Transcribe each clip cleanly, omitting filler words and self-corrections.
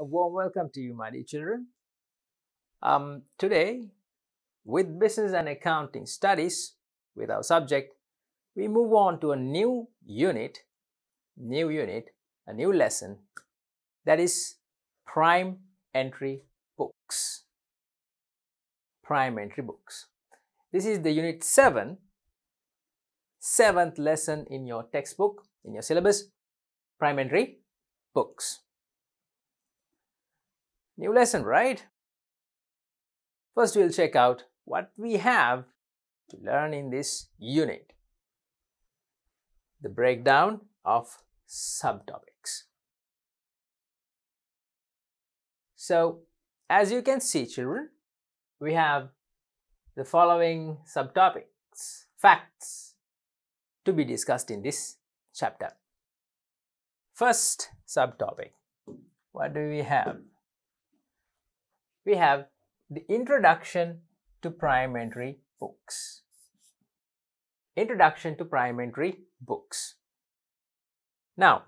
A warm welcome to you, my dear children. Today, with Business and Accounting Studies, with our subject, we move on to a new unit, a new lesson, that is Prime Entry Books. Prime Entry Books. This is the Unit 7, 7th lesson in your textbook, in your syllabus, Prime Entry Books. New lesson, right? First, we'll check out what we have to learn in this unit. The breakdown of subtopics. So, as you can see, children, we have the following subtopics, facts to be discussed in this chapter. First subtopic, what do we have? We have the introduction to Prime Entry Books. Introduction to Prime Entry Books. Now,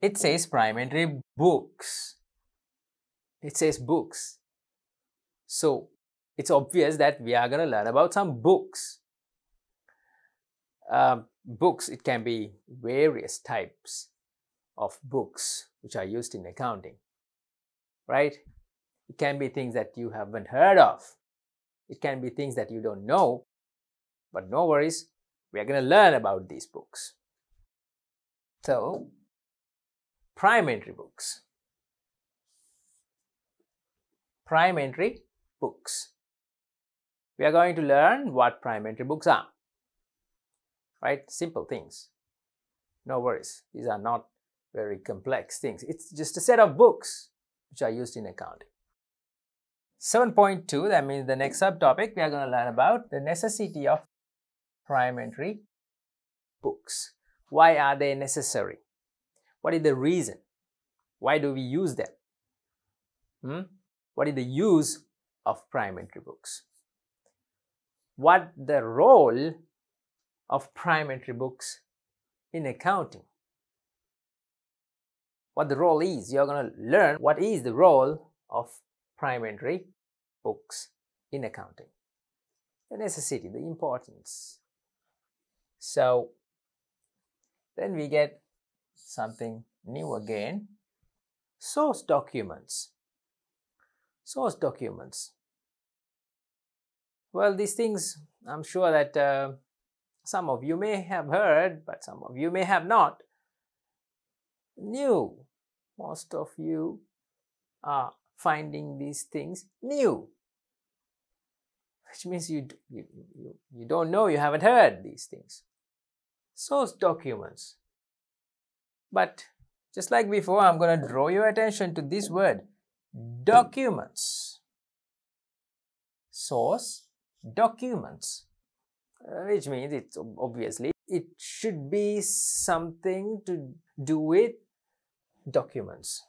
it says Prime Entry Books. It says books. So, it's obvious that we are going to learn about some books. Books, it can be various types of books which are used in accounting, right? It can be things that you haven't heard of. It can be things that you don't know. But no worries, we are going to learn about these books. So, Prime Entry Books. Prime Entry Books. We are going to learn what Prime Entry Books are. Right? Simple things. No worries. These are not very complex things. It's just a set of books which are used in accounting. 7.2, that means the next subtopic, we are going to learn about the necessity of Prime Entry Books. Why are they necessary? What is the reason? Why do we use them? What is the use of Prime Entry Books? What the role of Prime Entry Books in accounting? What the role is? You're going to learn what is the role of Prime Entry Books in accounting. The necessity, the importance. So, then we get something new again. Source documents. Source documents. Well, these things, I'm sure that some of you may have heard, but some of you may have not. New. Most of you are finding these things new, which means you don't know, you haven't heard these things. Source documents. But just like before, I'm going to draw your attention to this word, documents. Source documents, which means it's obviously it should be something to do with documents.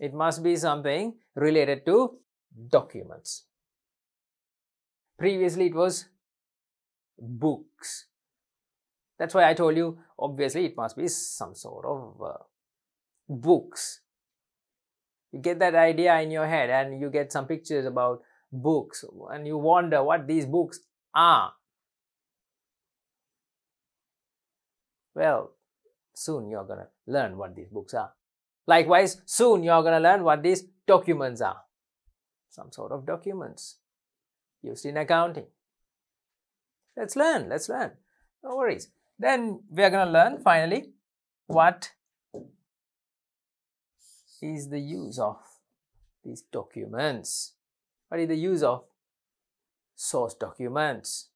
It must be something related to documents. Previously, it was books. That's why I told you, obviously, it must be some sort of books. You get that idea in your head and you get some pictures about books and you wonder what these books are. Well, soon you're going to learn what these books are. Likewise, soon you are going to learn what these documents are. Some sort of documents used in accounting. Let's learn. No worries. Then we are going to learn finally what is the use of these documents. What is the use of source documents?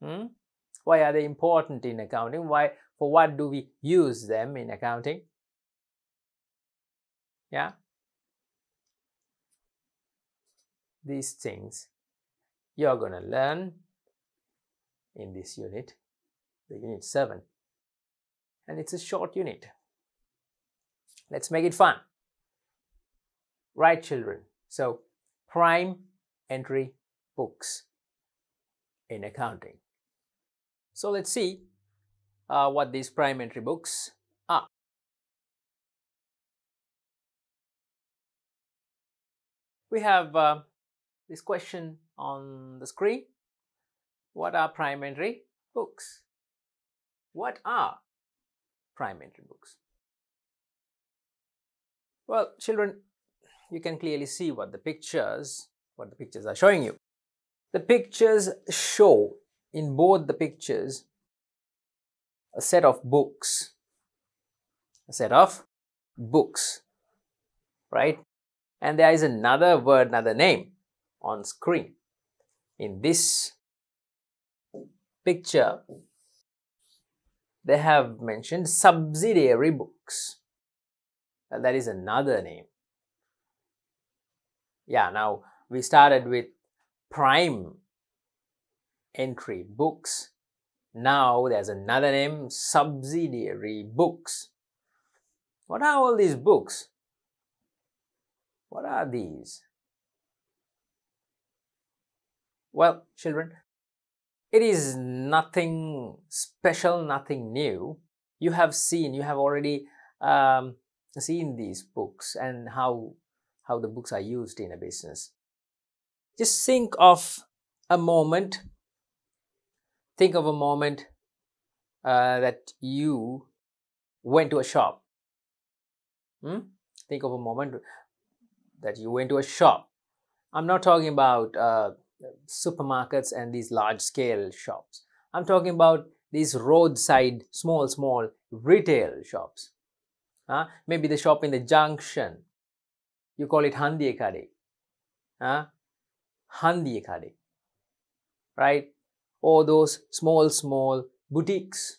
Why are they important in accounting? Why? For what do we use them in accounting? Yeah, these things you're going to learn in this unit, the unit 7, and it's a short unit. Let's make it fun. Right, children? So, Prime Entry Books in accounting. So, let's see what these Prime Entry Books are. We have this question on the screen. What are prime entry books? What are prime entry books? Well, children, you can clearly see what the pictures are showing you. The pictures show, in both the pictures, a set of books. A set of books, right? And there is another word, another name on screen. In this picture, they have mentioned subsidiary books. And that is another name. Yeah, now we started with prime entry books. Now there's another name, subsidiary books. What are all these books? What are these? Well, children, it is nothing special, nothing new. You have seen, you have already seen these books and how the books are used in a business. Just think of a moment. Think of a moment that you went to a shop. Think of a moment that you went to a shop. I'm not talking about supermarkets and these large-scale shops. I'm talking about these roadside, small retail shops. Maybe the shop in the junction. You call it Handiye kade. Handiye kade, right? Or those small boutiques,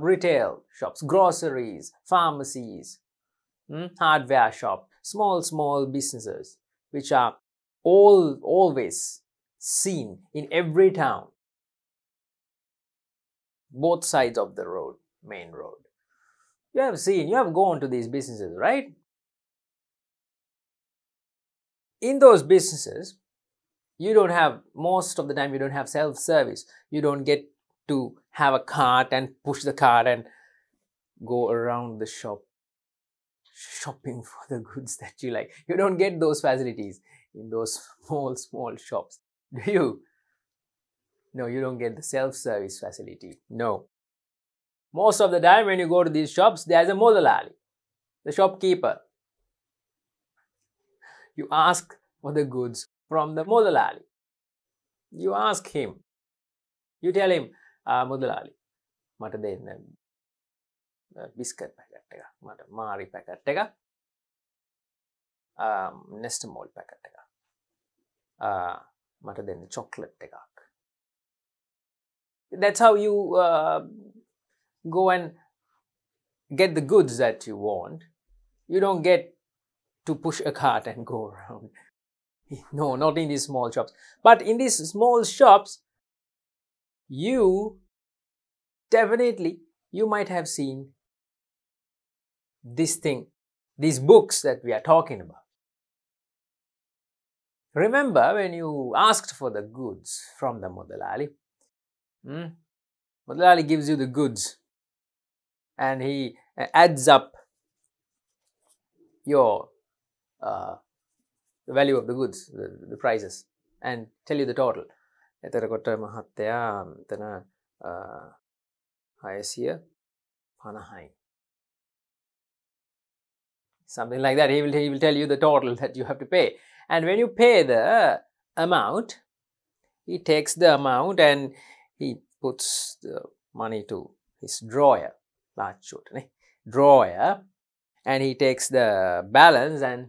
retail shops, groceries, pharmacies, hardware shop, small businesses, which are always seen in every town, both sides of the road, main road. You have seen, you have gone to these businesses, right? In those businesses, you don't have, most of the time, you don't have self-service. You don't get to have a cart and push the cart and go around the shop shopping for the goods that you like. You don't get those facilities in those small shops, do you? No, you don't get the self-service facility. No. Most of the time when you go to these shops, there's a Mudalali, the shopkeeper. You ask for the goods from the Mudalali. You ask him. You tell him, Mudalali, mata denna biscuit packet ekak, mata mari packet ekak, nestamol packet ekak, mata denna chocolate ekak. That's how you go and get the goods that you want. You don't get to push a cart and go around. No, not in these small shops. But in these small shops, you definitely, you might have seen this thing, these books that we are talking about. Remember when you asked for the goods from the Mudalali, Mudalali gives you the goods and he adds up your the value of the goods, the prices, and tell you the total. Something like that. He will tell you the total that you have to pay. And when you pay the amount, he takes the amount and he puts the money to his drawer, drawer, and he takes the balance and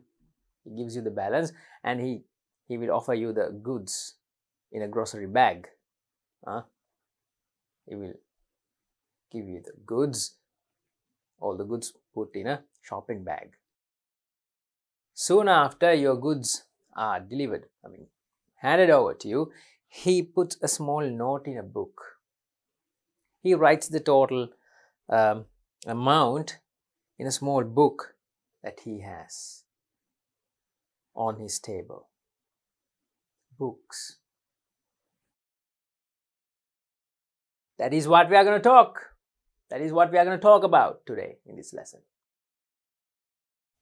he gives you the balance, and he will offer you the goods in a grocery bag. He will give you the goods, all the goods put in a shopping bag. Soon after your goods are delivered, I mean handed over to you, he puts a small note in a book. He writes the total amount in a small book that he has on his table. Books. That is what we are going to talk. That is what we are going to talk about today in this lesson.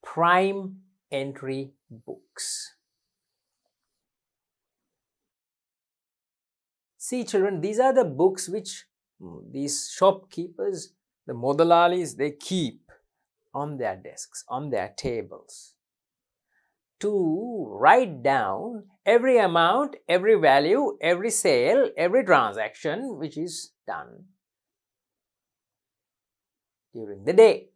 Prime Entry Books. See children, these are the books which these shopkeepers, the Mudalalis, they keep on their desks, on their tables, to write down every amount, every value, every sale, every transaction which is done during the day.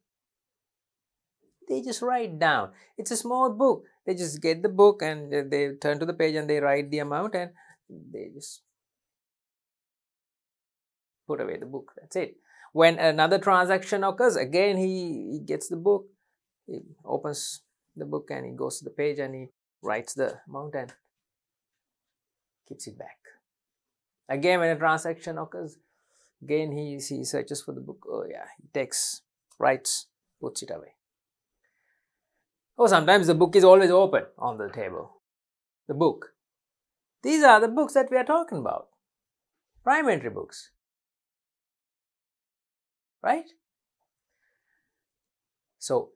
They just write down. It's a small book. They just get the book and they turn to the page and they write the amount and they just put away the book. That's it. When another transaction occurs, again he gets the book, he opens the book and he goes to the page and he writes the amount and keeps it back. Again, when a transaction occurs, again he searches for the book. Oh yeah, he takes, writes, puts it away. Or sometimes the book is always open on the table. The book. These are the books that we are talking about. Prime entry books. Right? So,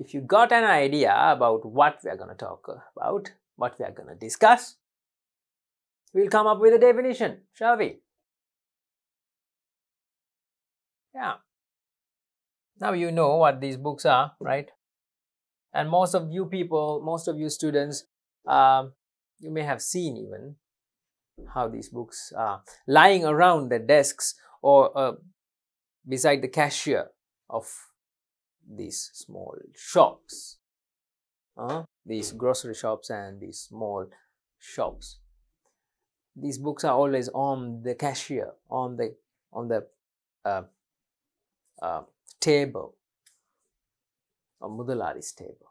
if you got an idea about what we are going to talk about, what we are going to discuss, we'll come up with a definition, shall we? Yeah. Now you know what these books are, right? And most of you people, most of you students, you may have seen even how these books are lying around the desks or beside the cashier of these small shops, these grocery shops and these small shops. These books are always on the cashier, on the table, on Mudalali's table.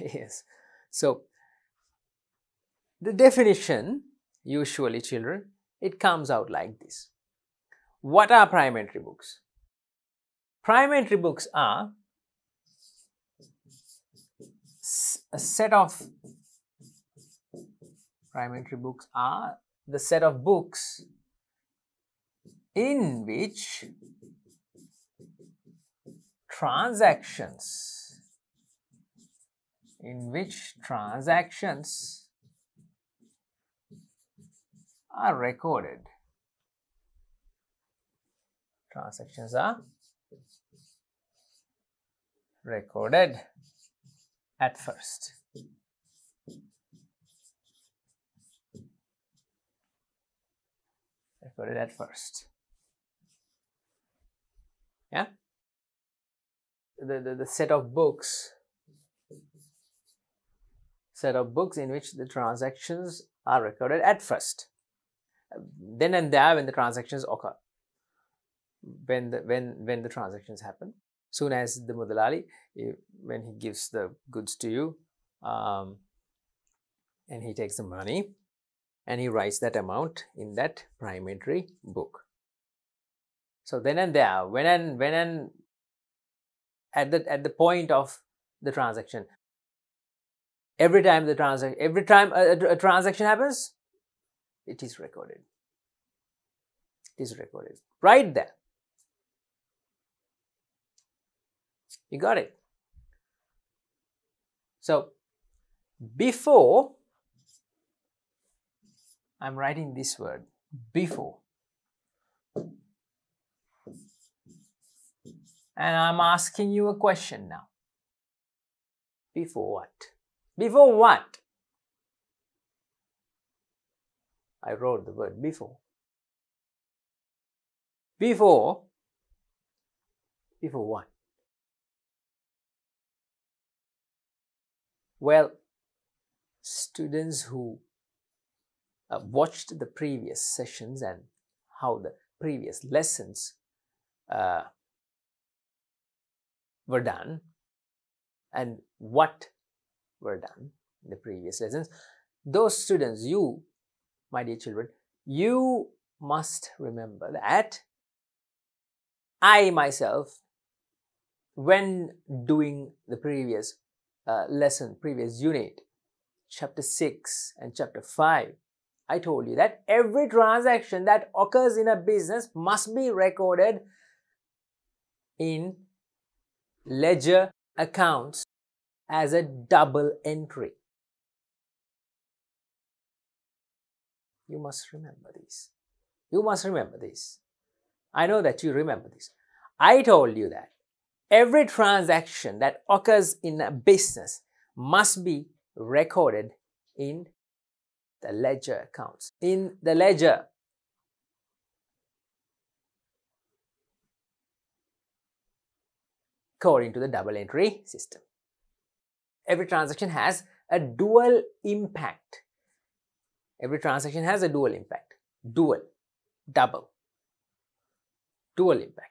Yes. So the definition, usually children, it comes out like this. What are prime entry books? Prime entry books are the set of books in which transactions are recorded. Transactions are recorded at first. Yeah? The set of books. Set of books in which the transactions are recorded at first. Then and there when the transactions occur. When the transactions happen. Soon as the Mudalali, when he gives the goods to you and he takes the money and he writes that amount in that prime entry book. So then and there, at the point of the transaction, every time a transaction happens, it is recorded. It is recorded right there. You got it. So, before, I'm writing this word, before. And I'm asking you a question now. Before what? Before what? I wrote the word before. Before. Before what? Well, students who watched the previous sessions and how the previous lessons were done and what were done in the previous lessons, those students, you, my dear children, you must remember that I myself, when doing the previous lesson, previous unit, chapter 6 and chapter 5, I told you that every transaction that occurs in a business must be recorded in ledger accounts as a double entry. You must remember these. You must remember these. I know that you remember this. I told you that every transaction that occurs in a business must be recorded in the ledger accounts, in the ledger. According to the double entry system, every transaction has a dual impact. Every transaction has a dual impact. Dual, double, dual impact.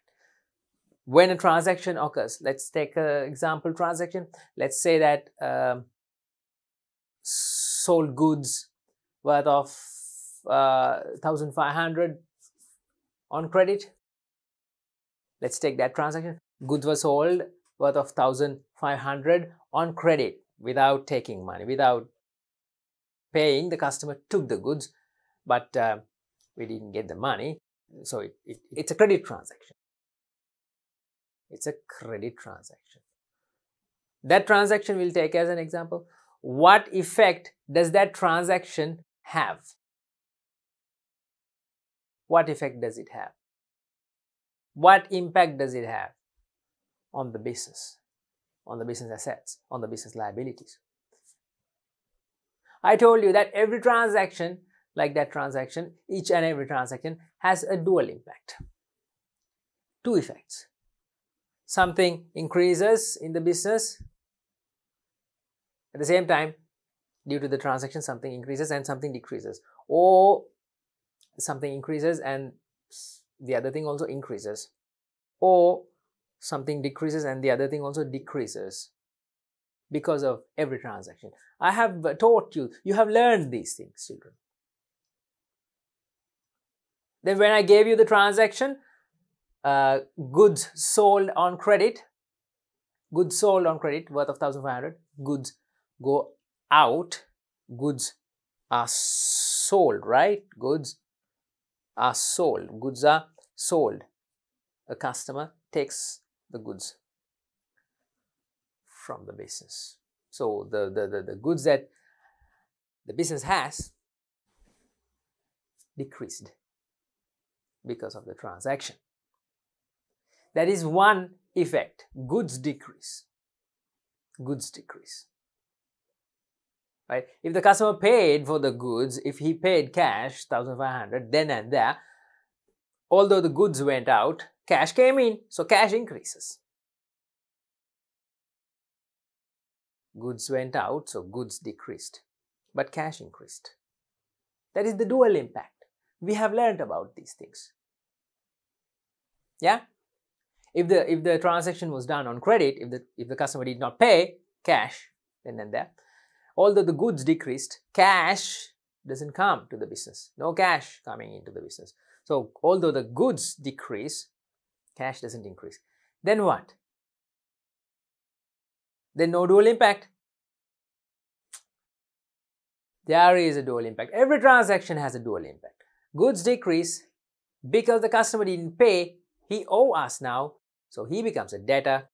When a transaction occurs, let's take an example transaction. Let's say that sold goods worth of 1,500 on credit. Let's take that transaction. Goods were sold worth of 1,500 on credit without taking money, without paying. The customer took the goods, but we didn't get the money. So it's a credit transaction. It's a credit transaction. That transaction we'll take as an example. What effect does that transaction have? What effect does it have? What impact does it have on the business, on the business assets, on the business liabilities? I told you that every transaction, like that transaction, each and every transaction has a dual impact. Two effects. Something increases in the business. At the same time, due to the transaction, something increases and something decreases. Or something increases and the other thing also increases. Or something decreases and the other thing also decreases because of every transaction. I have taught you, you have learned these things, children. Then when I gave you the transaction, goods sold on credit, goods sold on credit worth of 1,500, goods go out, goods are sold, right? Goods are sold, goods are sold. A customer takes the goods from the business. So the goods that the business has decreased because of the transaction. That is one effect. Goods decrease. Goods decrease. Right? If the customer paid for the goods, if he paid cash, 1,500 then and there, although the goods went out, cash came in, so cash increases. Goods went out, so goods decreased, but cash increased. That is the dual impact. We have learned about these things. Yeah? If the transaction was done on credit, if the customer did not pay cash, then and there, although the goods decreased, cash doesn't come to the business. No cash coming into the business. So although the goods decrease, cash doesn't increase. Then what? Then no dual impact. There is a dual impact. Every transaction has a dual impact. Goods decrease because the customer didn't pay. He owes us now. So he becomes a debtor.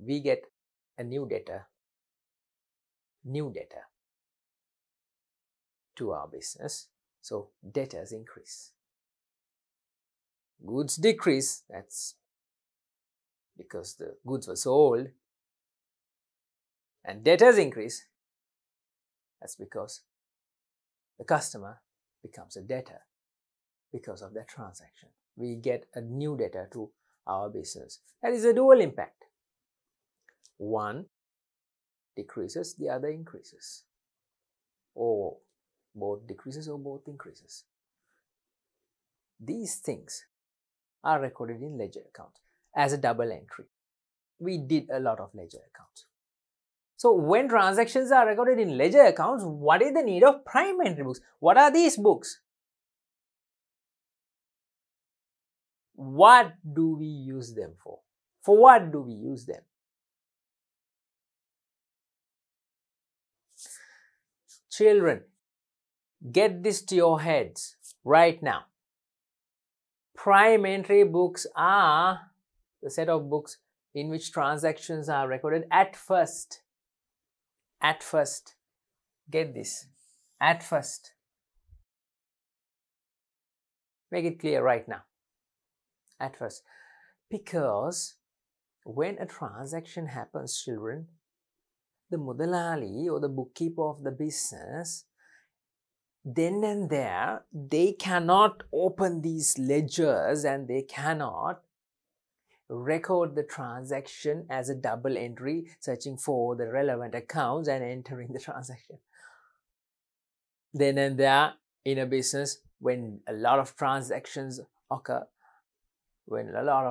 We get a new debtor. New debtor to our business. So debtors increase. Goods decrease. That's because the goods were sold. And debtors increase, that's because the customer becomes a debtor because of that transaction. We get a new debtor to our business. That is a dual impact. One decreases, the other increases. Or both decreases or both increases. These things are recorded in ledger accounts as a double entry. We did a lot of ledger accounts. So when transactions are recorded in ledger accounts, what is the need of prime entry books? What are these books? What do we use them for? For what do we use them? Children, get this to your heads right now. Prime entry books are the set of books in which transactions are recorded at first, get this, at first. Make it clear right now, at first. Because when a transaction happens, children, the Mudalali or the bookkeeper of the business, then and there, they cannot open these ledgers and they cannot record the transaction as a double entry, searching for the relevant accounts and entering the transaction. Then and there, in a business, when a lot of transactions occur, when a lot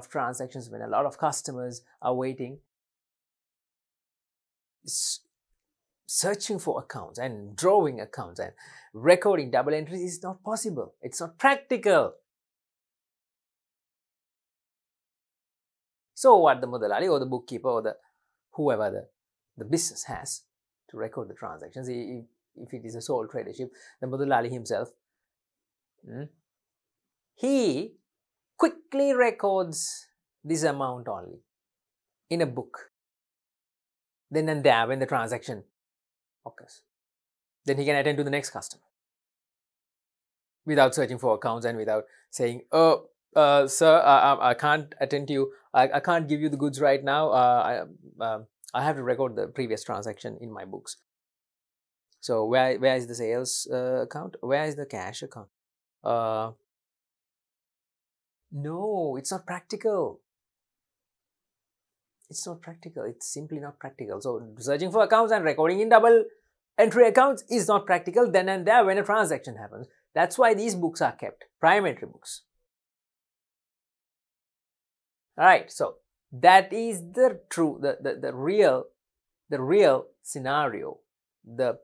of customers are waiting, searching for accounts and drawing accounts and recording double entries is not possible. It's not practical. So what the Mudalali or the bookkeeper or the whoever the business has to record the transactions, if it is a sole tradership, the Mudalali himself, he quickly records this amount only in a book. Then and there, when the transaction occurs, then he can attend to the next customer without searching for accounts and without saying, "Oh, sir, I can't attend to you. I can't give you the goods right now. I have to record the previous transaction in my books. So where is the sales account? Where is the cash account?" No, it's not practical. It's not practical. It's simply not practical. So searching for accounts and recording in double entry accounts is not practical then and there when a transaction happens. That's why these books are kept, prime entry books. Alright, so that is the true, the real scenario, the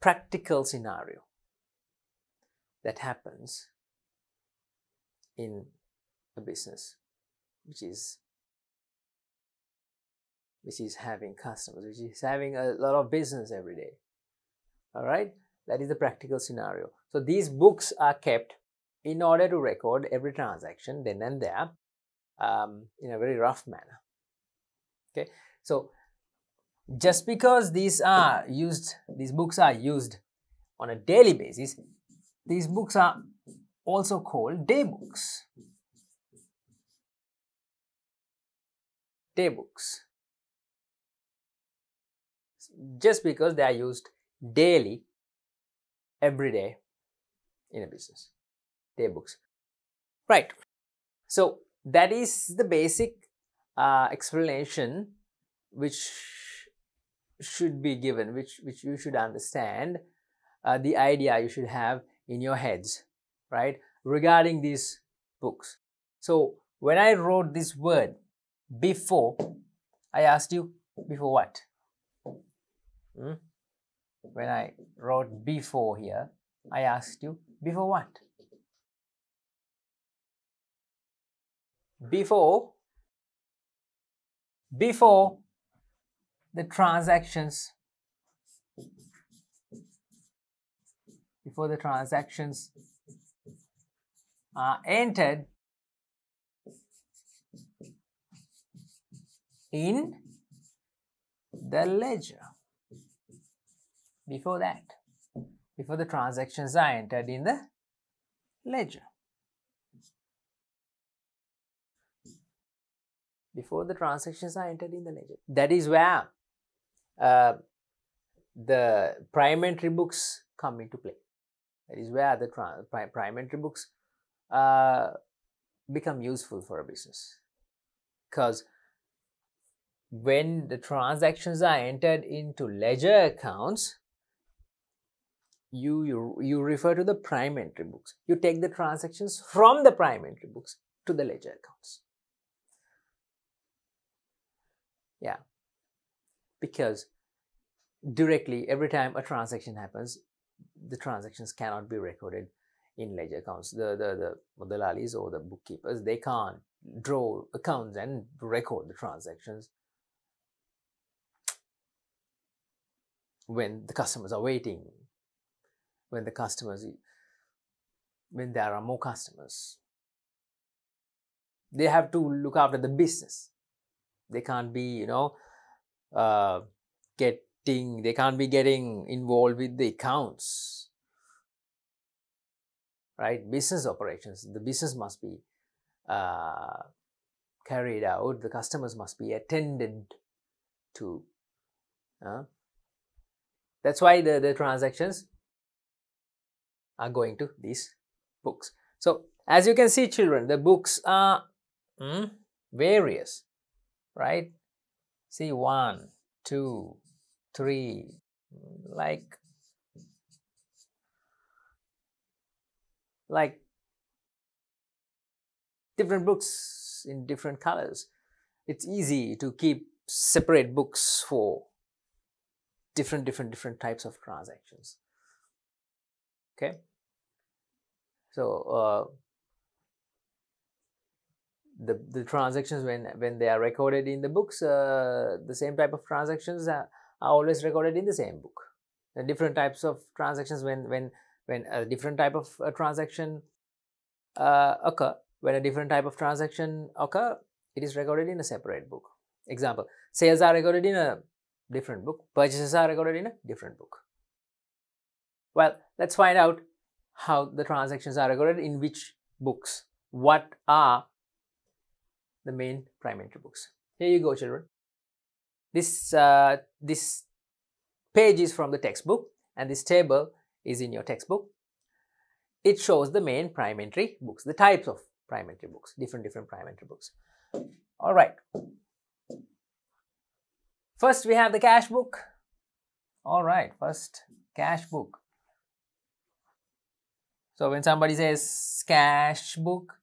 practical scenario that happens in a business which is having customers, which is having a lot of business every day. All right, that is the practical scenario. So these books are kept in order to record every transaction then and there in a very rough manner. Okay, so just because these books are used on a daily basis, these books are also called day books. Day books. Just because they are used daily, every day in a business. Day books. Right. So that is the basic explanation which should be given, which you should understand, the idea you should have in your heads, right, regarding these books. So when I wrote this word before, I asked you before what? When I wrote before here, I asked you before what? Before the transactions, are entered in the ledger. Before that, before the transactions are entered in the ledger. Before the transactions are entered in the ledger. That is where the prime entry books come into play. That is where the prime entry books become useful for a business. Because when the transactions are entered into ledger accounts, you refer to the prime entry books. You take the transactions from the prime entry books to the ledger accounts. Yeah, because directly every time a transaction happens, the transactions cannot be recorded in ledger accounts. The Mudalalis or the bookkeepers, they can't draw accounts and record the transactions when the customers are waiting, when there are more customers. They have to look after the business. They can't be, they can't be getting involved with the accounts, right? Business operations, the business must be carried out, the customers must be attended to. That's why the transactions are going to these books. So, as you can see, children, the books are various, right? See, 1, 2, 3, like different books in different colors. It's easy to keep separate books for different types of transactions. Okay, so the transactions when they are recorded in the books, the same type of transactions are always recorded in the same book. The different types of transactions when a different type of transaction occur, when a different type of transaction occur, it is recorded in a separate book. Example, sales are recorded in a different book, purchases are recorded in a different book. Well, let's find out how the transactions are recorded in which books. What are the main prime entry books? Here you go, children. This page is from the textbook and this table is in your textbook. It shows the main prime entry books, the types of prime entry books, different prime entry books. All right. First, we have the cash book. All right, first, cash book. So when somebody says cash book,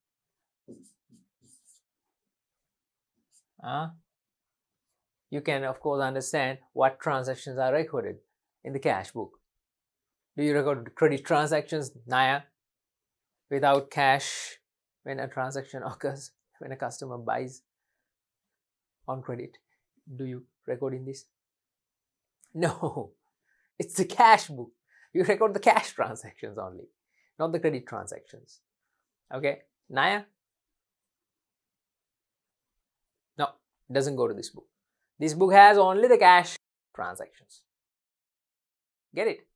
you can of course understand what transactions are recorded in the cash book. Do you record credit transactions? Naya. Without cash, when a transaction occurs, when a customer buys on credit, do you record in this? No, it's the cash book. You record the cash transactions only, not the credit transactions. Okay, Naya? No, it doesn't go to this book. This book has only the cash transactions. Get it?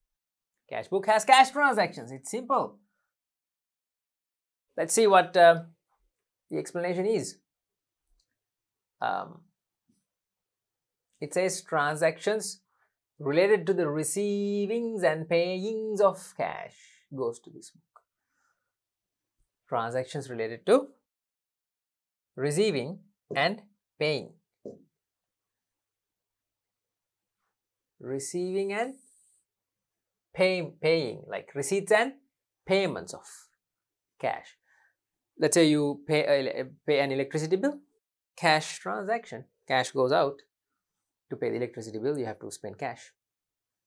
Cash book has cash transactions. It's simple. Let's see what the explanation is. It says transactions related to the receivings and payings of cash goes to this book. Transactions related to receiving and paying. Receiving and paying, like receipts and payments of cash. Let's say you pay an electricity bill, cash transaction. Cash goes out. To pay the electricity bill, you have to spend cash.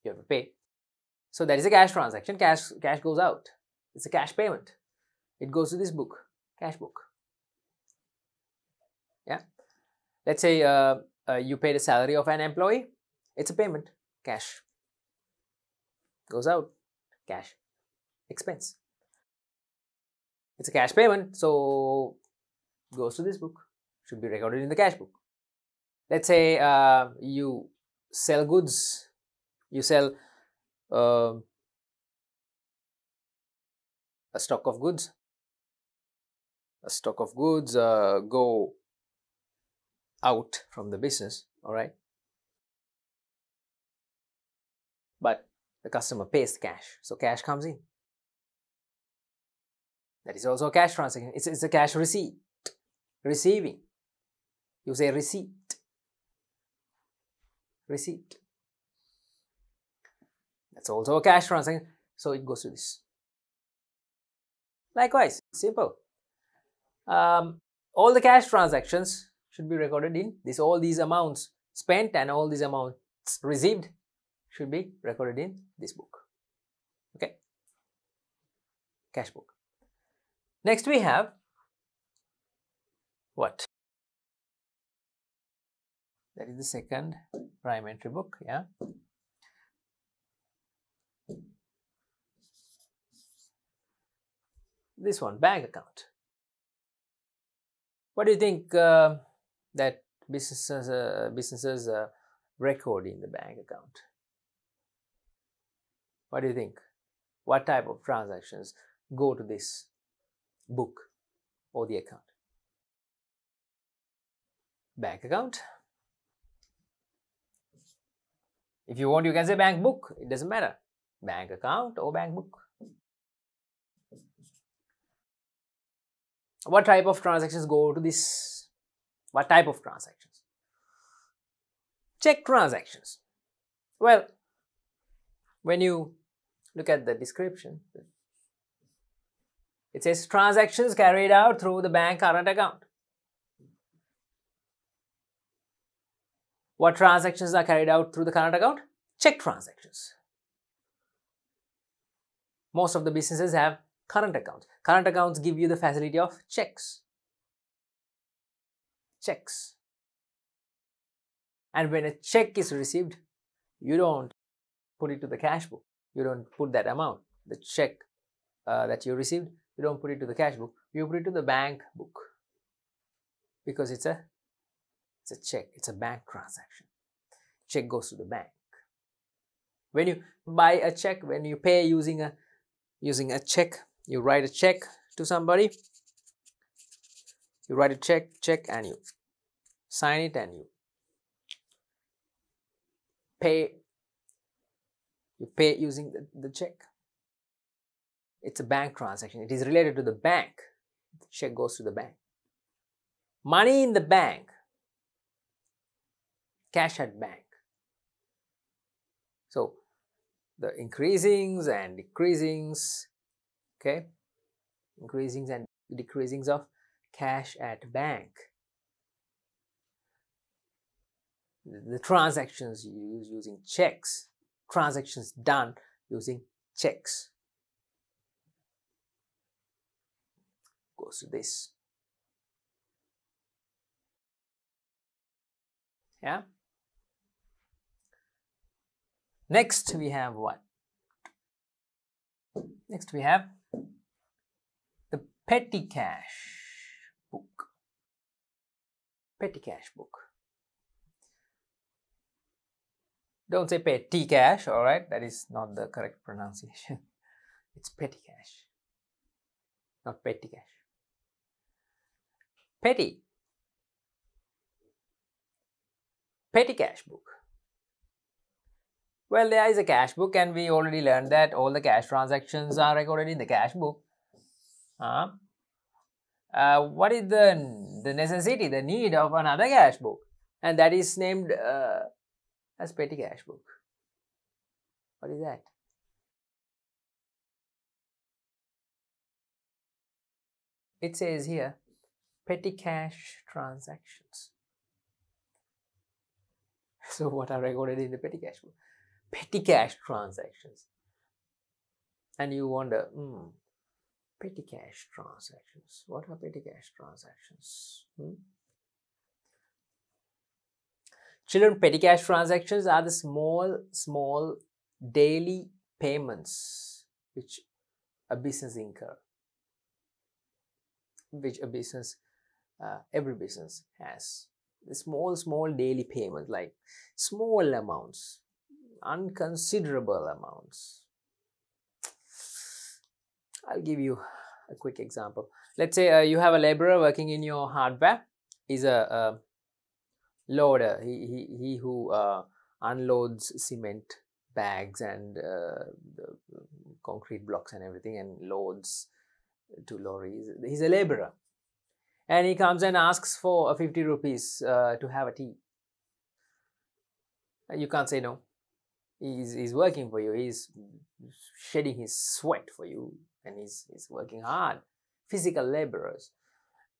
You have to pay. So that is a cash transaction. Cash goes out. It's a cash payment. It goes to this book, cash book. Yeah. Let's say you pay the salary of an employee. It's a payment, cash. Goes out, cash. Expense. It's a cash payment, so goes to this book. Should be recorded in the cash book. Let's say you sell goods, you sell a stock of goods. A stock of goods go out from the business, all right? But the customer pays the cash, so cash comes in. That is also a cash transaction. It's a cash receipt, receiving. You say receipt. Receipt. That's also a cash transaction, so it goes to this. Likewise, simple. All the cash transactions should be recorded in this. All these amounts spent and all these amounts received should be recorded in this book. Okay, cash book. Next we have what? That is the second prime entry book, yeah. This one, bank account. What do you think that businesses record in the bank account. What do you think? What type of transactions go to this book or the account? Bank account. If you want, you can say bank book. It doesn't matter. Bank account or bank book. What type of transactions go to this? What type of transactions? Check transactions. Well, when you look at the description, it says transactions carried out through the bank current account. What transactions are carried out through the current account? Check transactions. Most of the businesses have current accounts. Current accounts give you the facility of checks. Checks. And when a check is received, you don't put it to the cash book. You don't put that amount, the check that you received, you don't put it to the cash book. You put it to the bank book because it's a check, it's a bank transaction. Check goes to the bank. When you buy a check, when you pay using a check, you write a check to somebody, you write a check and you sign it and you pay. You pay using the check. It's a bank transaction. It is related to the bank. The check goes to the bank. Money in the bank. Cash at bank. So the increasings and decreasings, okay, increasings and decreasings of cash at bank, the transactions you use using checks, transactions done using checks, goes to this. Yeah. Next we have what? Next we have the petty cash book. Petty cash book. Don't say petty cash, all right? That is not the correct pronunciation. It's petty cash, not petty cash. Petty. Petty cash book. Well, there is a cash book and we already learned that all the cash transactions are recorded in the cash book. What is the necessity, the need of another cash book? And that is named as petty cash book. What is that? It says here, petty cash transactions. So what are recorded in the petty cash book? Petty cash transactions. And you wonder, petty cash transactions. What are petty cash transactions? Children, petty cash transactions are the small daily payments which a business incurs, which a business, every business has. The small daily payments, like small amounts, unconsiderable amounts. I'll give you a quick example. Let's say you have a laborer working in your hardware. He's a loader. He who unloads cement bags and the concrete blocks and everything and loads to lorries. He's a laborer. And he comes and asks for 50 rupees to have a tea. You can't say no. He's working for you. He's shedding his sweat for you. And he's working hard. Physical laborers.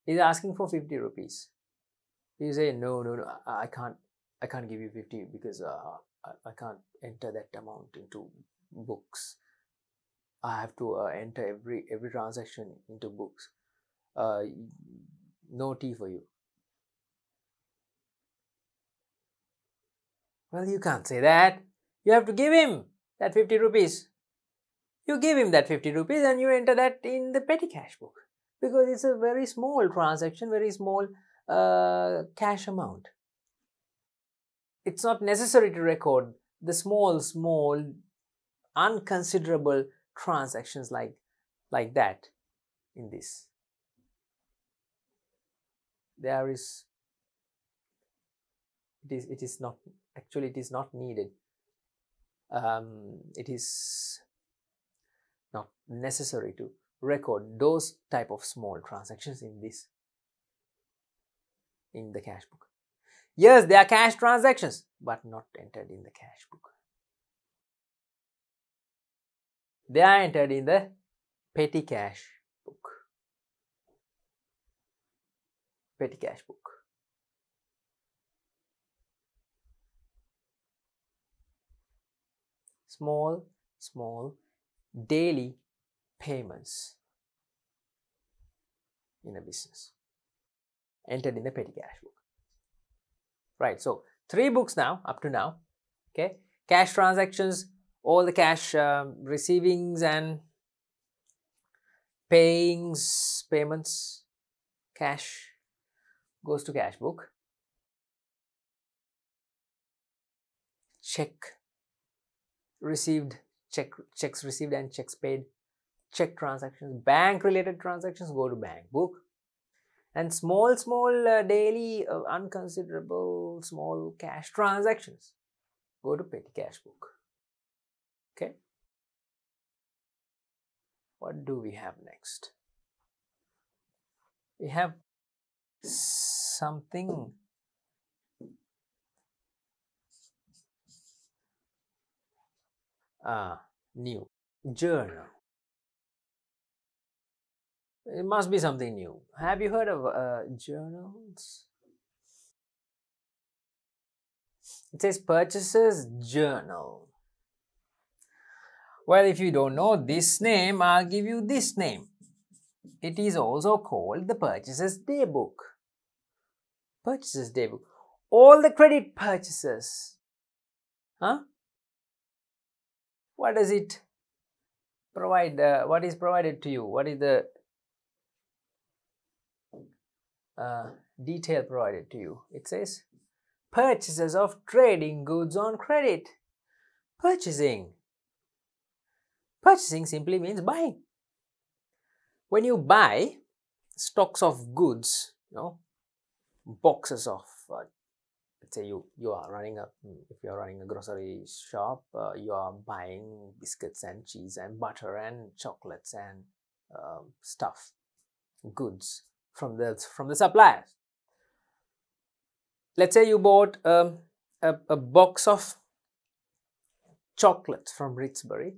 He's asking for 50 rupees. You say, no, I can't give you 50 because I can't enter that amount into books. I have to enter every transaction into books. No tea for you. Well, you can't say that. You have to give him that 50 rupees. You give him that 50 rupees and you enter that in the petty cash book because it's a very small transaction, very small cash amount. It's not necessary to record the small, unconsiderable transactions like that in this. It is not, actually it is not needed. It is not necessary to record those type of small transactions in this, in the cash book. Yes, they are cash transactions, but not entered in the cash book. They are entered in the petty cash book. Petty cash book. Small daily payments in a business, entered in the petty cash book. Right, so three books now, up to now, okay? Cash transactions, all the cash receivings and payments, cash goes to cash book. Check received, checks received and checks paid, check transactions, bank related transactions go to bank book. And small daily unconsiderable small cash transactions go to petty cash book. Okay, what do we have next? We have something new, journal. It must be something new. Have you heard of journals? It says purchases journal. Well, if you don't know this name, I'll give you this name. It is also called the purchases day book. Purchases day book. All the credit purchases. Huh? What does it provide? What is provided to you? What is the detail provided to you? It says purchases of trading goods on credit. Purchasing simply means buying. When you buy stocks of goods, you know, boxes of let's say if you are running a grocery shop, you are buying biscuits and cheese and butter and chocolates and stuff, goods from the suppliers. Let's say you bought a box of chocolates from Ritzbury,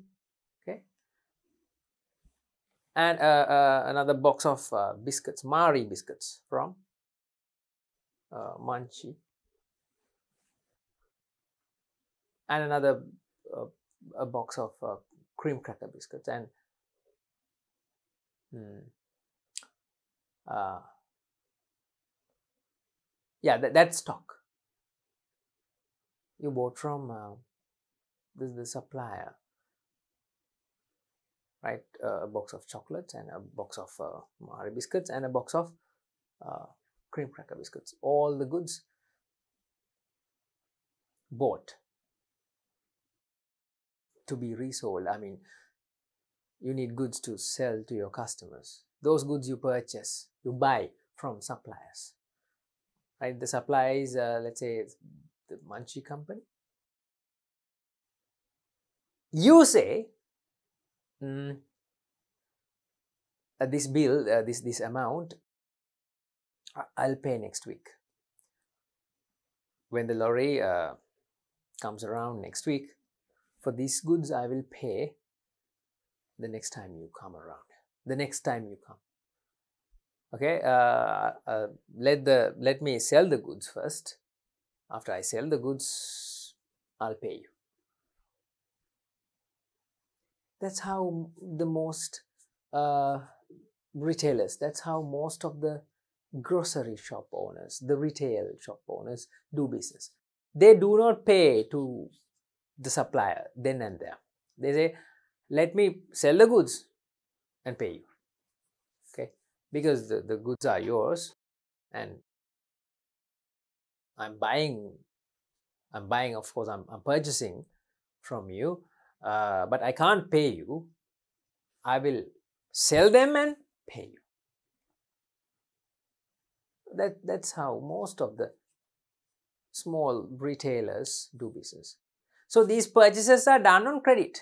okay, and another box of biscuits, Mari biscuits from Munchee, and another a box of cream cracker biscuits and that stock you bought from the supplier, right? A box of chocolates and a box of Mari biscuits and a box of cream cracker biscuits. All the goods bought to be resold. I mean, you need goods to sell to your customers. Those goods you purchase, you buy from suppliers, right? The supplier is, let's say, the Munchee company. You say, this bill, this amount, I'll pay next week. When the lorry comes around next week, for these goods I will pay the next time you come around. The next time you come, okay, let me sell the goods first. After I sell the goods, I'll pay you. That's how the most retailers, that's how most of the grocery shop owners, the retail shop owners do business. They do not pay to the supplier then and there. They say, let me sell the goods and pay you, okay, because the goods are yours and I'm buying, of course, I'm purchasing from you, but I can't pay you. I will sell them and pay you. That's how most of the small retailers do business. So these purchases are done on credit.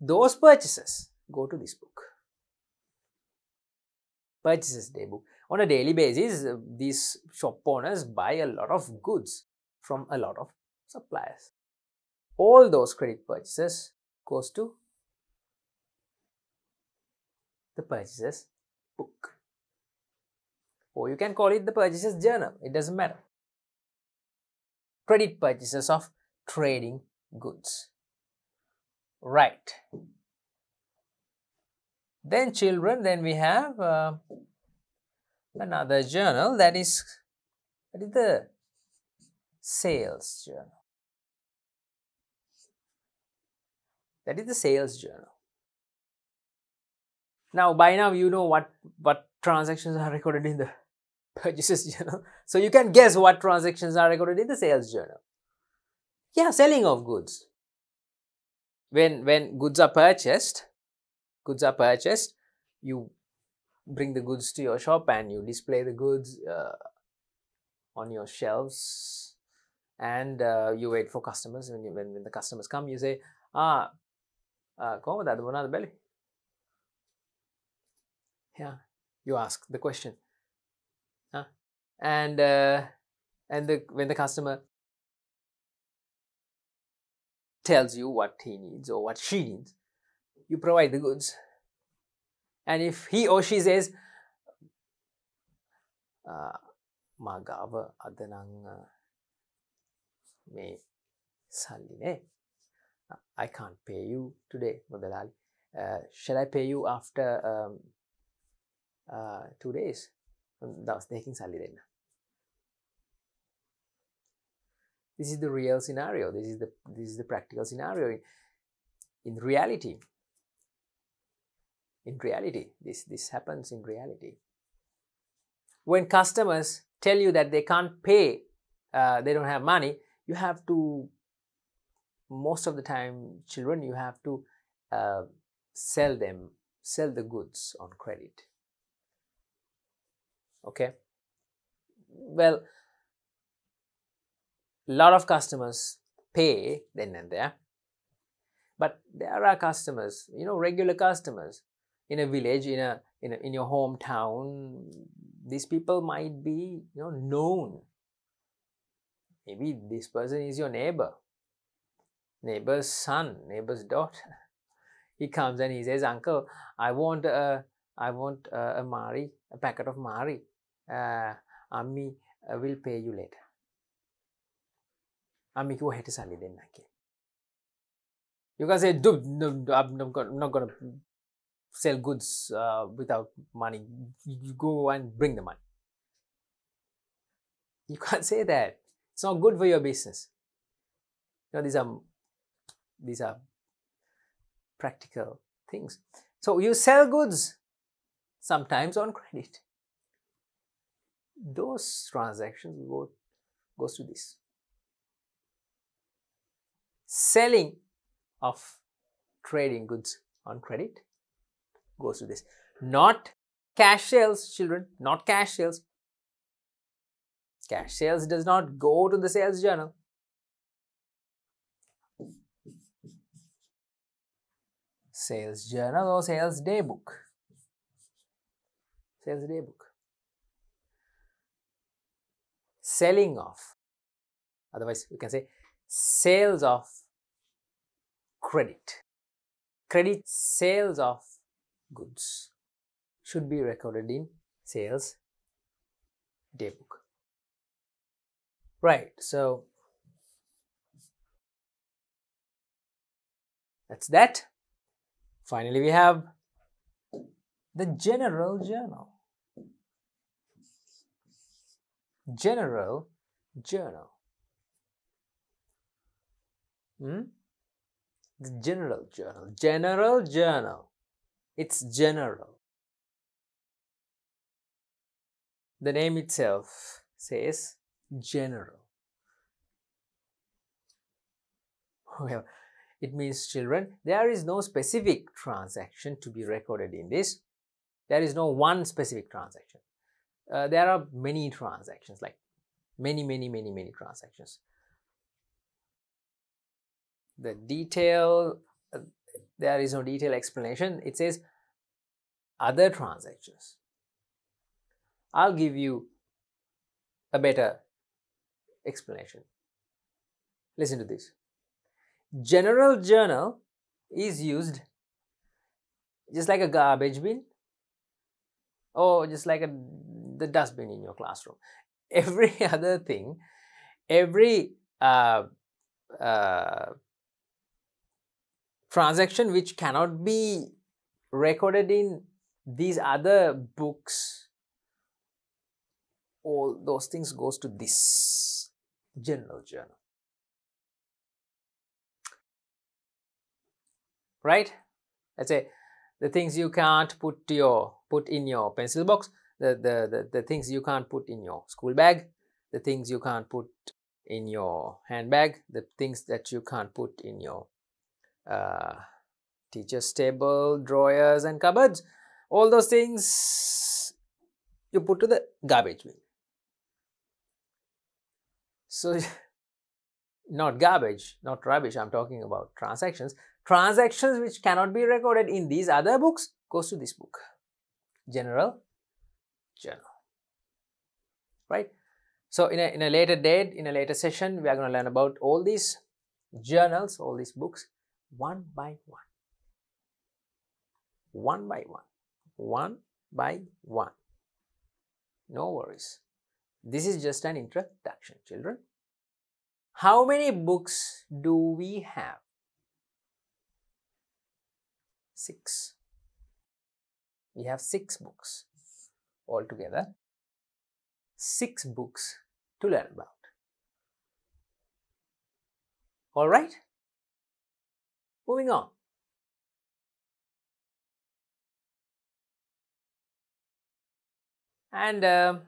Those purchases go to this book, Purchases Day book. On a daily basis, these shop owners buy a lot of goods from a lot of suppliers. All those credit purchases goes to the Purchases book. Or you can call it the Purchases journal, it doesn't matter. Credit purchases of trading goods. Right. Then children, then we have another journal that is the sales journal. That is the sales journal. Now, by now you know what transactions are recorded in the purchases journal. So you can guess what transactions are recorded in the sales journal. Yeah, selling of goods. When goods are purchased, you bring the goods to your shop and you display the goods on your shelves, and you wait for customers. When the customers come, you say, yeah, you ask the question, when the customer tells you what he needs or what she needs, you provide the goods. And if he or she says, Magawa adananga me salline, I can't pay you today, Mudalali. Shall I pay you after 2 days? This is the real scenario. This is the practical scenario. In reality, this happens in reality. When customers tell you that they can't pay, they don't have money, you have to, most of the time, children, you have to sell the goods on credit. Okay? Well, a lot of customers pay then and there, but there are customers, you know, regular customers. In a village, in your hometown, these people might be, you know, known. Maybe this person is your neighbor, neighbor's son, neighbor's daughter. He comes and he says, "Uncle, I want a Mari, a packet of Mari. Ammi will pay you later. Ammi ki wo hete sali denna ke." You can say, no, I'm not gonna sell goods without money. You go and bring the money. You can't say that. It's not good for your business. You know, these are practical things. So you sell goods sometimes on credit. Those transactions goes to this. Selling of trading goods on credit goes to this. Not cash sales, children, not cash sales. Cash sales does not go to the sales journal. Sales journal or sales day book. Sales day book. Selling of, otherwise you can say sales of credit. Credit sales of goods should be recorded in sales day book. Right, so that's that. Finally, we have the general journal. General journal. The general journal. General journal. It's general. The name itself says general. Well, it means, children, there is no specific transaction to be recorded in this. There is no one specific transaction. There are many transactions, like many transactions. The detail, there is no detail explanation. It says other transactions. I'll give you a better explanation. Listen to this. General journal is used just like a garbage bin or just like the dustbin in your classroom. Every other thing, every transaction which cannot be recorded in these other books, all those things goes to this general journal. Right? Let's say the things you can't put in your pencil box, the things you can't put in your school bag, the things you can't put in your handbag, the things that you can't put in your teacher's table, drawers and cupboards, all those things you put to the garbage bin. So not garbage, not rubbish, I'm talking about transactions. Transactions which cannot be recorded in these other books goes to this book, general journal, right? So in a later date, in a later session, we are going to learn about all these journals, all these books, one by one. No worries. This is just an introduction, children. How many books do we have? 6. We have 6 books altogether. 6 books to learn about. All right? Moving on. And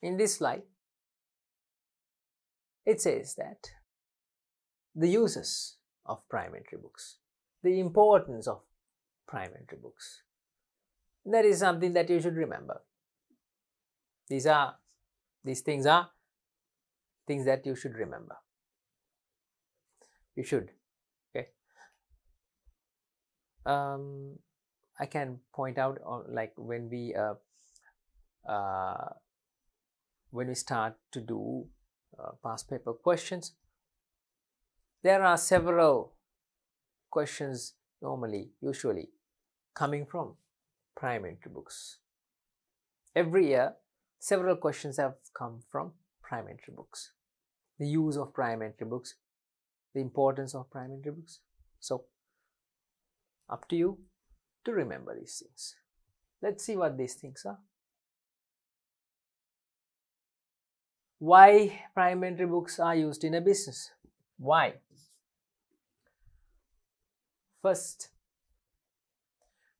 in this slide, it says that the uses of Prime Entry Books, the importance of Prime Entry Books. That is something that you should remember. These things are things that you should remember. You should, okay. I can point out, like when we start to do past paper questions, there are several questions usually coming from Prime Entry Books. Every year, several questions have come from Prime Entry Books. The use of Prime Entry Books, the importance of Prime Entry Books. So, up to you to remember these things. Let's see what these things are. Why Prime Entry Books are used in a business? Why? First,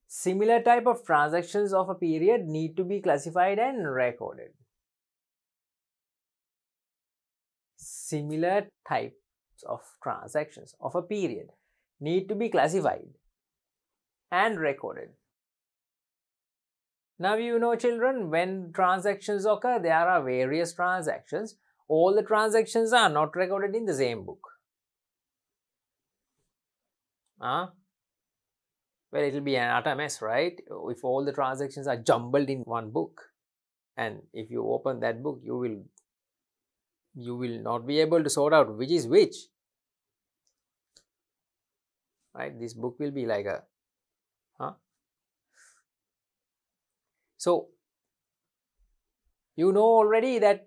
similar type of transactions of a period need to be classified and recorded. Similar types of transactions of a period need to be classified and recorded. Now you know, children, when transactions occur, there are various transactions. All the transactions are not recorded in the same book. Well, it will be an utter mess, right? If all the transactions are jumbled in one book, and if you open that book, you will not be able to sort out which is which, right? This book will be like a, So, you know already that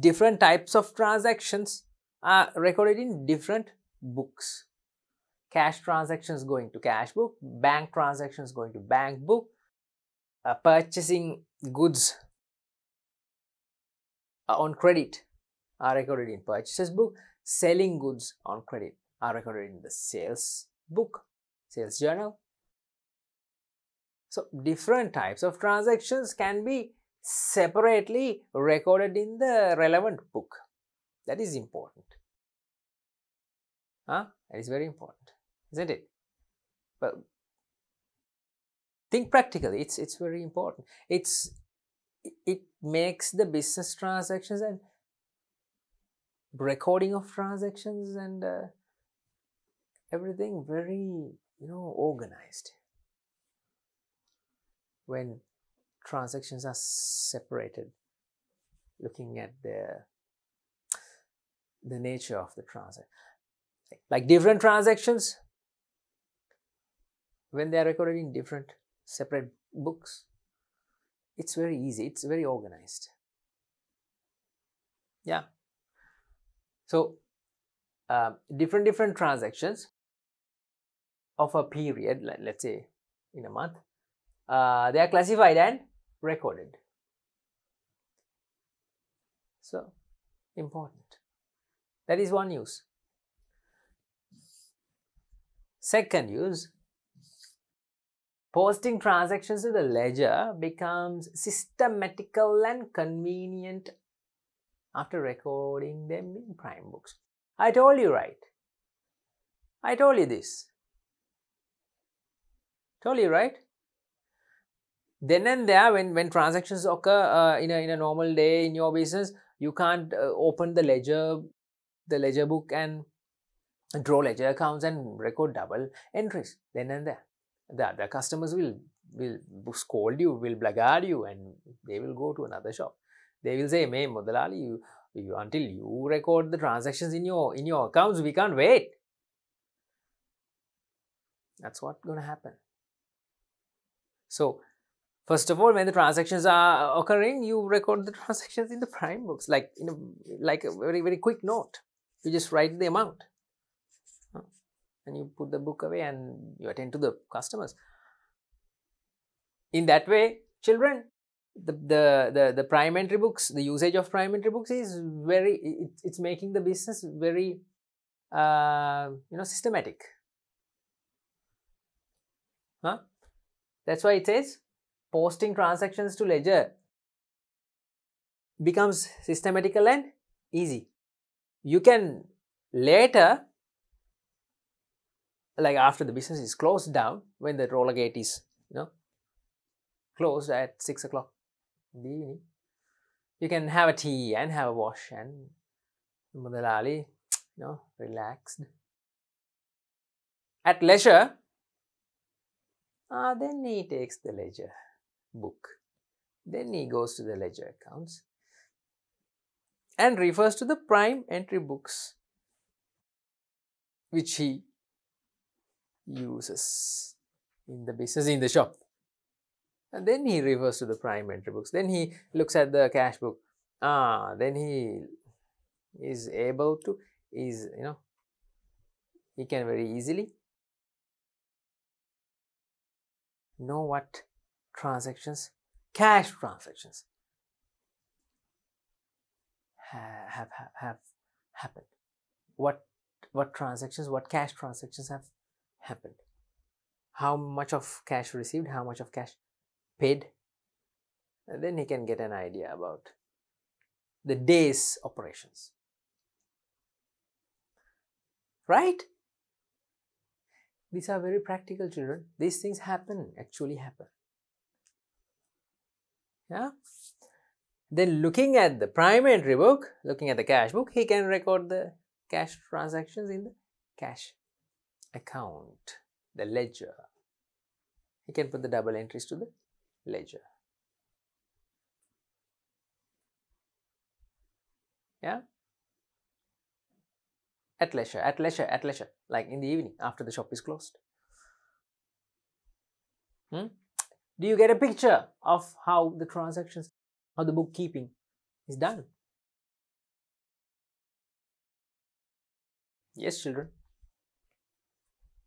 different types of transactions are recorded in different books. Cash transactions going to cash book, bank transactions going to bank book, purchasing goods on credit are recorded in purchases book, selling goods on credit are recorded in the sales book, sales journal. So different types of transactions can be separately recorded in the relevant book. That is important. That is very important, isn't it? But think practically, it's very important. It makes the business transactions and recording of transactions and everything very, organized when transactions are separated, looking at the nature of the transaction. Like different transactions, when they are recorded in different separate books, it's very easy, it's very organized. Yeah. So, different transactions of a period, let's say in a month, they are classified and recorded. So, important. That is one use. Second use, posting transactions to the ledger becomes systematical and convenient after recording them in Prime Books. I told you, right? I told you this. Told you, right? Then and there, when transactions occur in a normal day in your business, you can't open the ledger book and draw ledger accounts and record double entries then and there. The customers will scold you, will blackguard you, and they will go to another shop. They will say, "Hey, Mudalali, until you record the transactions in your accounts, we can't wait." That's what's going to happen. So, first of all, when the transactions are occurring, you record the transactions in the Prime Books, like a very, very quick note. You just write the amount. And you put the book away and you attend to the customers. In that way, children, the Prime Entry Books, the usage of Prime Entry Books is very, it's making the business very, systematic. That's why it says, posting transactions to ledger becomes systematical and easy. You can later, like after the business is closed down, when the roller gate is closed at 6 o'clock in the evening, you can have a tea and have a wash and Mudalali, relaxed. At leisure, then he takes the ledger book. Then he goes to the ledger accounts and refers to the Prime Entry Books which he uses in the business, in the shop, and then he refers to the Prime Entry Books. Then he looks at the cash book. Then he is able to he can very easily know what transactions, cash transactions, have happened, what transactions, what cash transactions have happened, how much of cash received, how much of cash paid, and then he can get an idea about the day's operations, right? These are very practical, children. These things happen, actually happen. Yeah. Then looking at the Prime Entry Book, looking at the cash book, he can record the cash transactions in the cash account, the ledger. He can put the double entries to the ledger. Yeah? At leisure, like in the evening after the shop is closed. Do you get a picture of how the transactions, how the bookkeeping is done? Yes, children.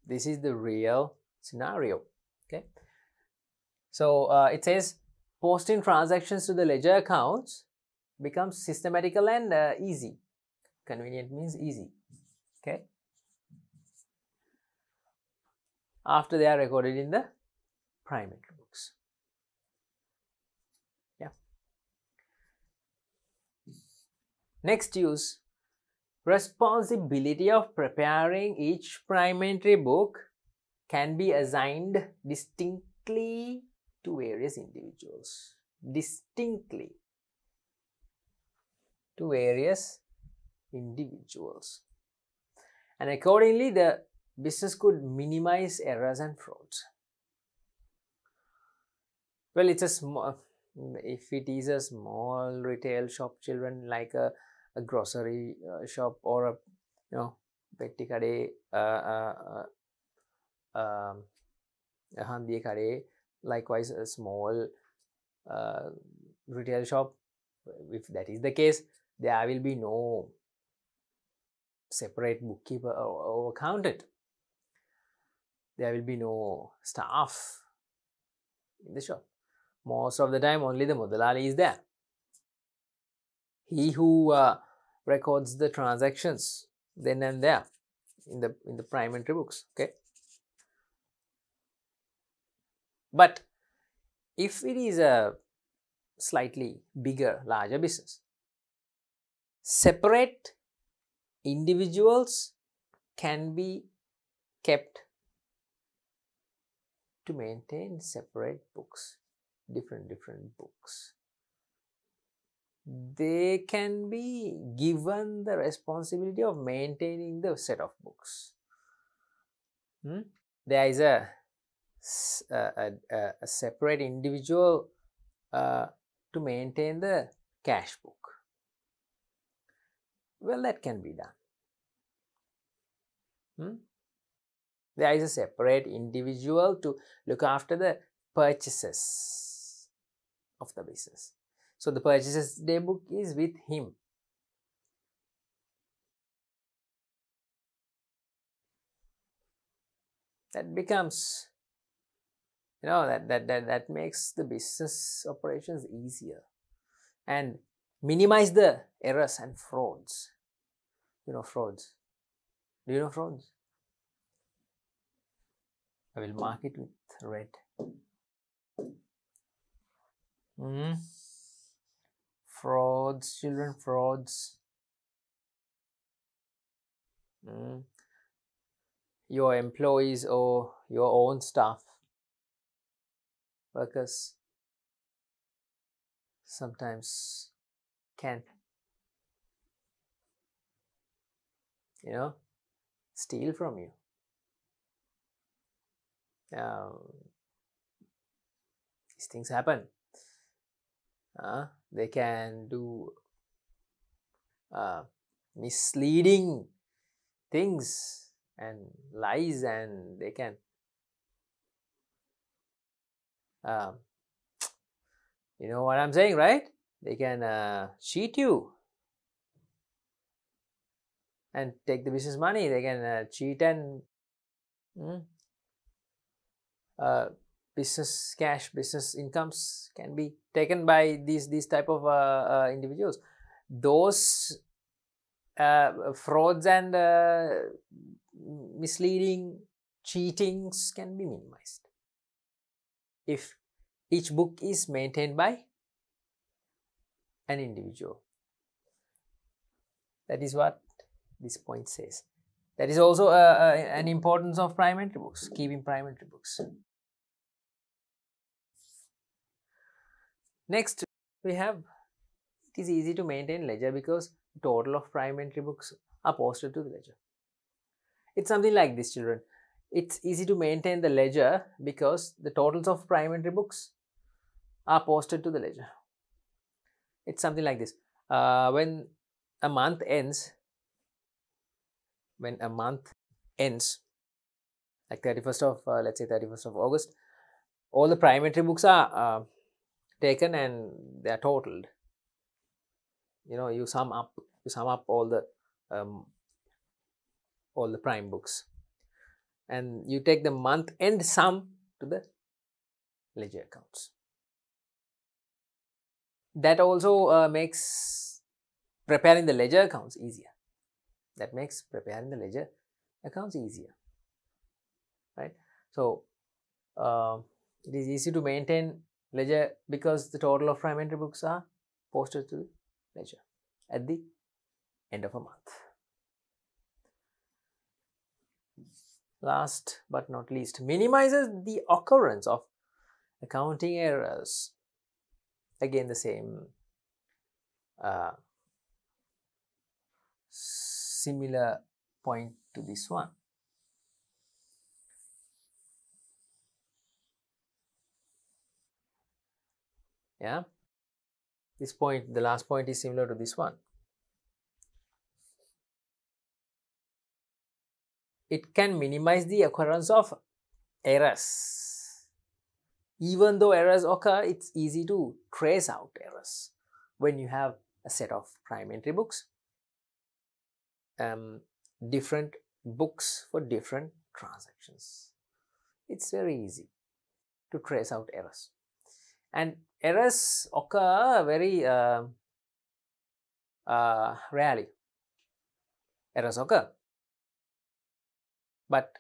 This is the real scenario, okay? So, it says, posting transactions to the ledger accounts becomes systematical and easy. Convenient means easy, okay? After they are recorded in the Prime Entry Books. Yeah, Next use, responsibility of preparing each prime entry book can be assigned distinctly to various individuals. Distinctly to various individuals. And accordingly, the business could minimize errors and frauds. Well, it's a small, if it is a small retail shop, children, like a grocery shop or a, you know, Handiye kade, likewise a small retail shop, if that is the case, there will be no separate bookkeeper or accountant. There will be no staff in the shop. Most of the time only the Mudalali is there. He who records the transactions then and there in the prime entry books, okay. But if it is a slightly bigger, larger business, separate individuals can be kept to maintain separate books, different books. They can be given the responsibility of maintaining the set of books. There is a separate individual to maintain the cash book. Well, that can be done. There is a separate individual to look after the purchases of the business. So, the purchases day book is with him. That becomes, you know, that makes the business operations easier and minimize the errors and frauds. You know frauds? Do you know frauds? I will mark it with red. Frauds, children, frauds. Your employees or your own staff, workers, sometimes can, you know, steal from you, these things happen. They can do misleading things and lies, and they can you know what I'm saying, right? They can cheat you and take the business money. They can cheat and business cash, business incomes can be taken by these type of individuals. Those frauds and misleading cheatings can be minimized if each book is maintained by an individual. That is what this point says. That is also an importance of prime entry books, keeping prime entry books. Next we have, it is easy to maintain ledger because the total of prime entry books are posted to the ledger. It's something like this, children. It's easy to maintain the ledger because the totals of prime entry books are posted to the ledger. It's something like this. When a month ends, like 31st of, let's say 31st of August, all the prime entry books are taken and they are totaled. You know, you sum up all the prime books, and you take the month end sum to the ledger accounts. That also makes preparing the ledger accounts easier. Right? So, it is easy to maintain ledger because the total of prime entry books are posted to the ledger at the end of a month. Last but not least, minimizes the occurrence of accounting errors. Again, the same similar point to this one. Yeah, this point, the last point is similar to this one. It can minimize the occurrence of errors. Even though errors occur, it's easy to trace out errors when you have a set of prime entry books, different books for different transactions. It's very easy to trace out errors. And errors occur very rarely. Errors occur, but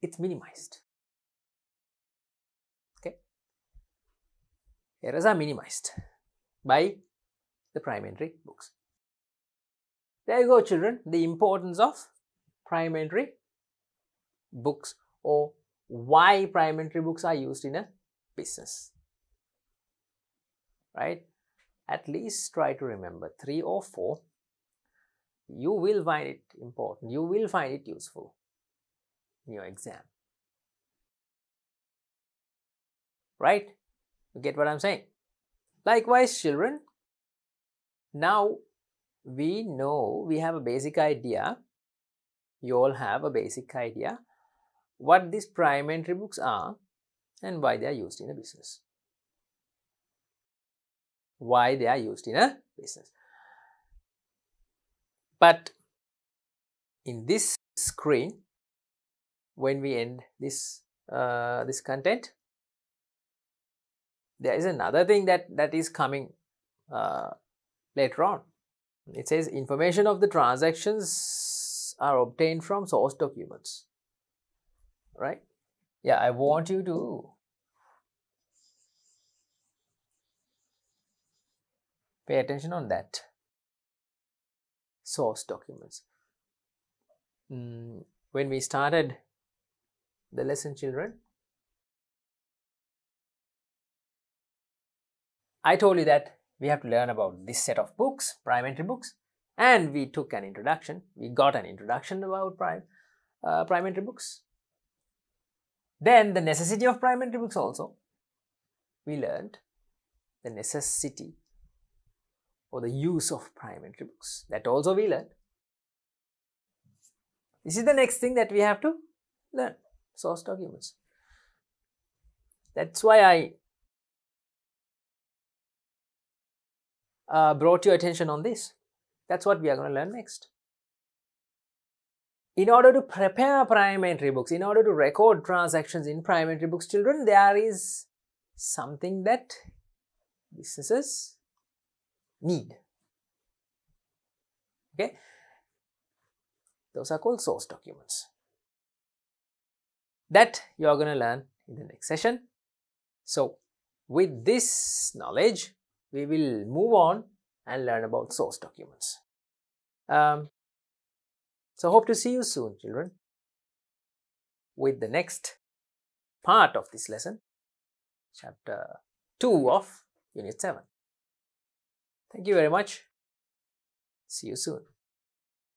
it's minimized. Okay, errors are minimized by the prime entry books. There you go, children, the importance of prime entry books, or why prime entry books are used in a business, right? At least try to remember 3 or 4. You will find it important, you will find it useful in your exam, right? You get what I'm saying? Likewise, children, now we know, we have a basic idea, you all have a basic idea what these prime entry books are and why they are used in a business. Why they are used in a business. But in this screen, when we end this this content, there is another thing that is coming later on. It says information of the transactions are obtained from source documents, right? Yeah, I want you to pay attention on that. Source documents. When we started the lesson, children, I told you that we have to learn about this set of books, prime entry books, and we took an introduction. We got an introduction about prime entry books. Then the necessity of prime entry books also. We learned the necessity or the use of prime entry books. That also we learned. This is the next thing that we have to learn, source documents. That's why I brought your attention on this. That's what we are going to learn next. In order to prepare prime entry books, in order to record transactions in prime entry books, children, there is something that businesses need. Okay, those are called source documents. That you are going to learn in the next session. So with this knowledge, we will move on and learn about source documents. So hope to see you soon, children, with the next part of this lesson, chapter 2 of unit 7. Thank you very much. See you soon.